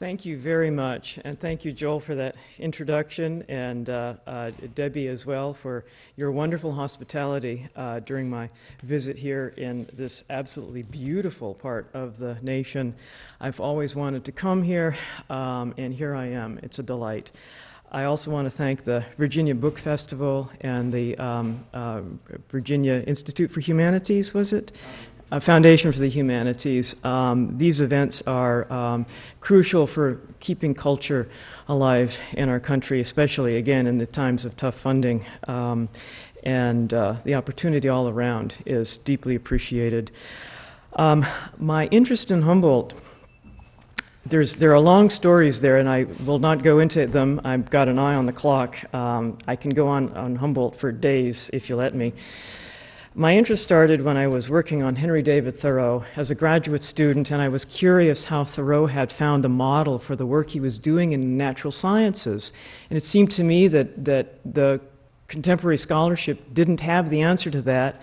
Thank you very much, and thank you, Joel, for that introduction, and Debbie as well for your wonderful hospitality during my visit here in this absolutely beautiful part of the nation. I've always wanted to come here, and here I am. It's a delight. I also want to thank the Virginia Book Festival and the Virginia Institute for Humanities, was it? Foundation for the Humanities. These events are crucial for keeping culture alive in our country, especially, again, in the times of tough funding. And the opportunity all around is deeply appreciated. My interest in Humboldt, there are long stories there, and I will not go into them. I've got an eye on the clock. I can go on Humboldt for days, if you let me. My interest started when I was working on Henry David Thoreau as a graduate student, and I was curious how Thoreau had found the model for the work he was doing in natural sciences. And it seemed to me that the contemporary scholarship didn't have the answer to that.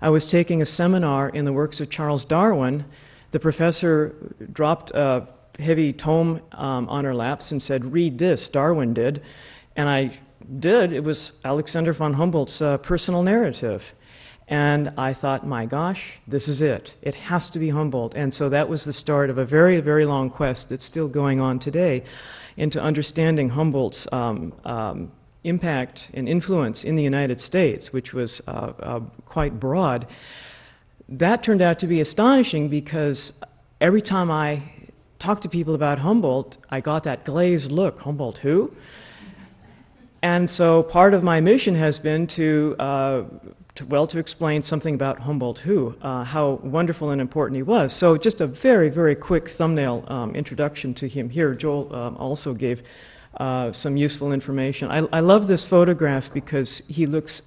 I was taking a seminar in the works of Charles Darwin. The professor dropped a heavy tome on our laps and said, "Read this, Darwin did." And I did. It was Alexander von Humboldt's personal narrative. And I thought, my gosh, this is it. It has to be Humboldt. And so that was the start of a very, very long quest that's still going on today into understanding Humboldt's impact and influence in the United States, which was quite broad. That turned out to be astonishing because every time I talked to people about Humboldt, I got that glazed look. Humboldt who? And so part of my mission has been to explain something about Humboldt who, how wonderful and important he was. So just a very, very quick thumbnail introduction to him here. Joel also gave some useful information. I love this photograph because he looks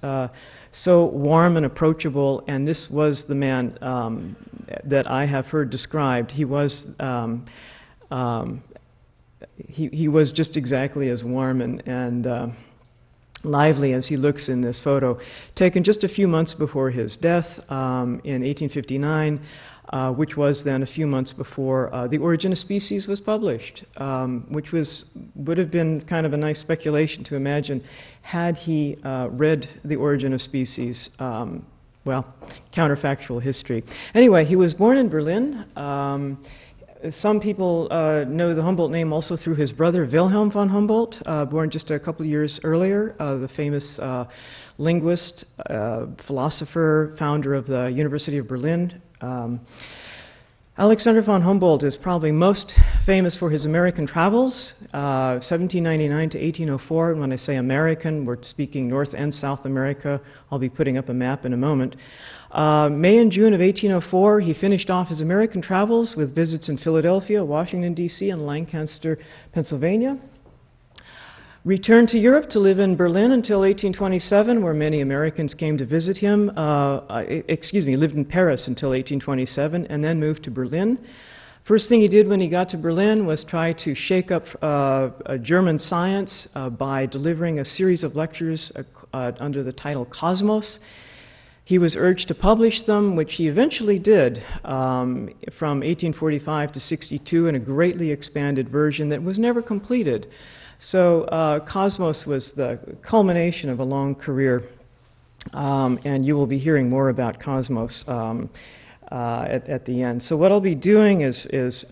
so warm and approachable, and this was the man that I have heard described. He was he was just exactly as warm and lively as he looks in this photo, taken just a few months before his death in 1859, which was then a few months before The Origin of Species was published, which would have been kind of a nice speculation to imagine had he read The Origin of Species. Well, counterfactual history. Anyway, he was born in Berlin. Some people know the Humboldt name also through his brother, Wilhelm von Humboldt, born just a couple of years earlier, the famous linguist, philosopher, founder of the University of Berlin. Alexander von Humboldt is probably most famous for his American travels, 1799 to 1804. And when I say American, we're speaking North and South America. I'll be putting up a map in a moment. May and June of 1804, he finished off his American travels with visits in Philadelphia, Washington, D.C., and Lancaster, Pennsylvania. Returned to Europe to live in Berlin until 1827, where many Americans came to visit him. Lived in Paris until 1827, and then moved to Berlin. First thing he did when he got to Berlin was try to shake up German science by delivering a series of lectures under the title Cosmos. He was urged to publish them, which he eventually did from 1845 to 62 in a greatly expanded version that was never completed. So Cosmos was the culmination of a long career, and you will be hearing more about Cosmos at the end. So what I'll be doing is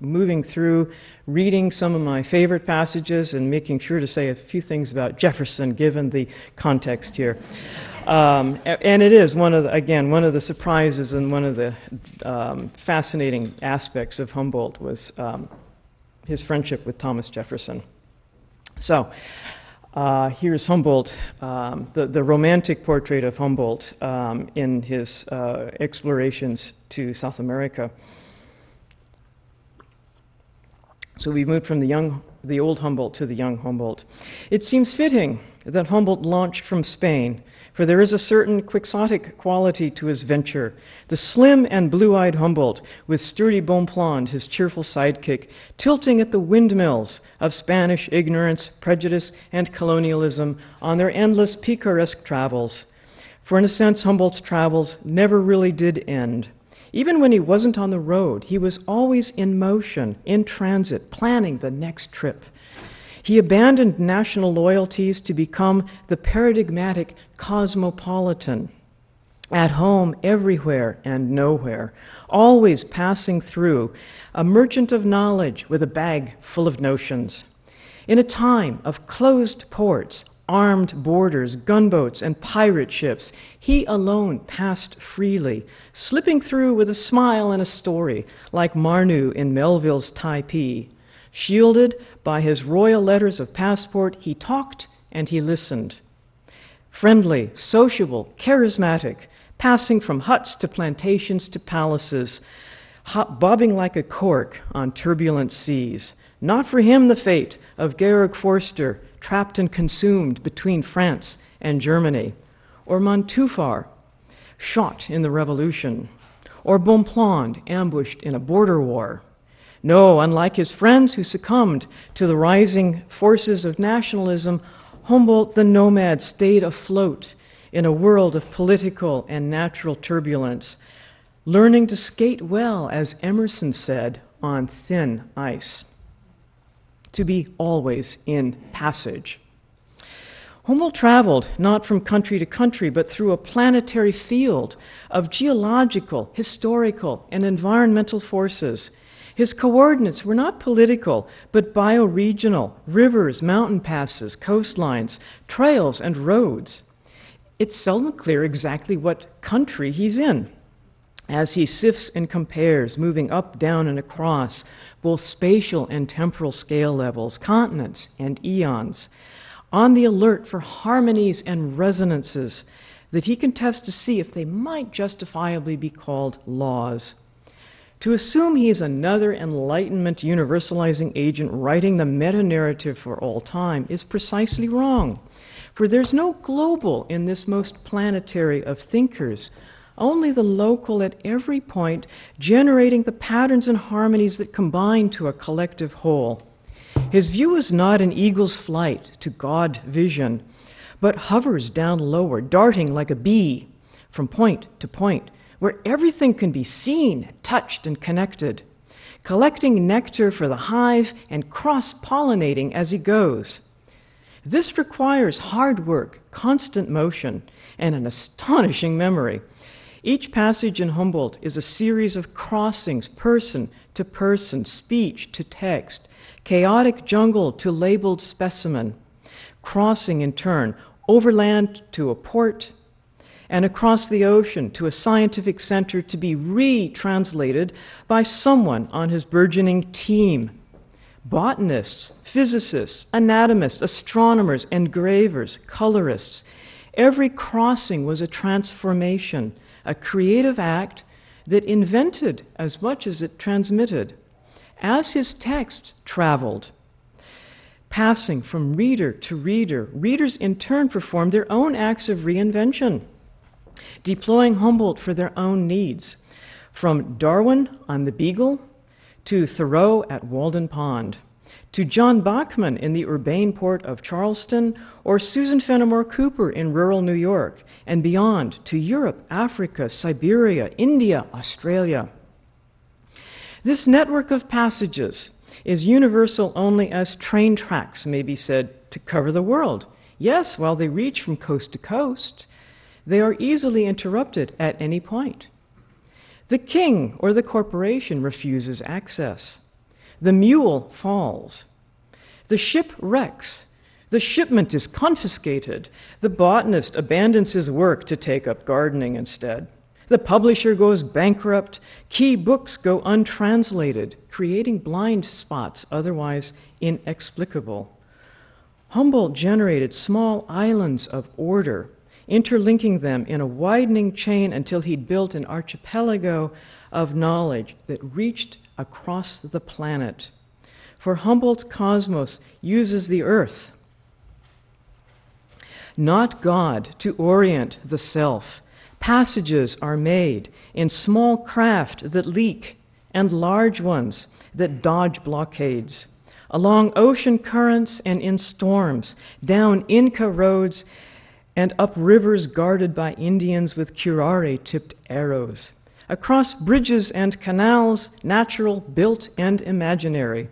moving through, reading some of my favorite passages and making sure to say a few things about Jefferson, given the context here. And it is one of the surprises and one of the fascinating aspects of Humboldt was his friendship with Thomas Jefferson. So here's Humboldt, the romantic portrait of Humboldt in his explorations to South America. So we moved from the old Humboldt to the young Humboldt. It seems fitting that Humboldt launched from Spain, for there is a certain quixotic quality to his venture. The slim and blue-eyed Humboldt, with sturdy Bonpland, his cheerful sidekick, tilting at the windmills of Spanish ignorance, prejudice, and colonialism on their endless picaresque travels. For in a sense, Humboldt's travels never really did end. Even when he wasn't on the road, he was always in motion, in transit, planning the next trip. He abandoned national loyalties to become the paradigmatic cosmopolitan, at home, everywhere and nowhere, always passing through, a merchant of knowledge with a bag full of notions. In a time of closed ports, armed borders, gunboats, and pirate ships, he alone passed freely, slipping through with a smile and a story, like Marnu in Melville's Taipei. Shielded by his royal letters of passport, he talked and he listened. Friendly, sociable, charismatic, passing from huts to plantations to palaces, bobbing like a cork on turbulent seas. Not for him the fate of Georg Forster, trapped and consumed between France and Germany, or Montufar, shot in the Revolution, or Bonpland, ambushed in a border war. No, unlike his friends who succumbed to the rising forces of nationalism, Humboldt the nomad stayed afloat in a world of political and natural turbulence, learning to skate well, as Emerson said, on thin ice. To be always in passage. Humboldt traveled not from country to country, but through a planetary field of geological, historical, and environmental forces. His coordinates were not political, but bioregional: rivers, mountain passes, coastlines, trails, and roads. It's seldom clear exactly what country he's in, as he sifts and compares, moving up, down, and across both spatial and temporal scale levels, continents and eons, on the alert for harmonies and resonances that he can test to see if they might justifiably be called laws. To assume he is another Enlightenment universalizing agent writing the meta-narrative for all time is precisely wrong, for there's no global in this most planetary of thinkers, only the local at every point, generating the patterns and harmonies that combine to a collective whole. His view is not an eagle's flight to God vision, but hovers down lower, darting like a bee from point to point, where everything can be seen, touched, and connected, collecting nectar for the hive and cross-pollinating as he goes. This requires hard work, constant motion, and an astonishing memory. Each passage in Humboldt is a series of crossings, person to person, speech to text, chaotic jungle to labeled specimen, crossing in turn, overland to a port, and across the ocean to a scientific center to be re-translated by someone on his burgeoning team. Botanists, physicists, anatomists, astronomers, engravers, colorists. Every crossing was a transformation, a creative act that invented as much as it transmitted, as his texts traveled. Passing from reader to reader, readers in turn performed their own acts of reinvention, deploying Humboldt for their own needs, from Darwin on the Beagle to Thoreau at Walden Pond, to John Bachman in the urbane port of Charleston, or Susan Fenimore Cooper in rural New York, and beyond to Europe, Africa, Siberia, India, Australia. This network of passages is universal only as train tracks may be said to cover the world. Yes, while they reach from coast to coast, they are easily interrupted at any point. The king or the corporation refuses access. The mule falls. The ship wrecks. The shipment is confiscated. The botanist abandons his work to take up gardening instead. The publisher goes bankrupt. Key books go untranslated, creating blind spots otherwise inexplicable. Humboldt generated small islands of order, interlinking them in a widening chain until he'd built an archipelago of knowledge that reached across the planet. For Humboldt's cosmos uses the earth, not God, to orient the self. Passages are made in small craft that leak and large ones that dodge blockades, along ocean currents and in storms, down Inca roads and up rivers guarded by Indians with curare-tipped arrows. across bridges and canals, natural, built, and imaginary,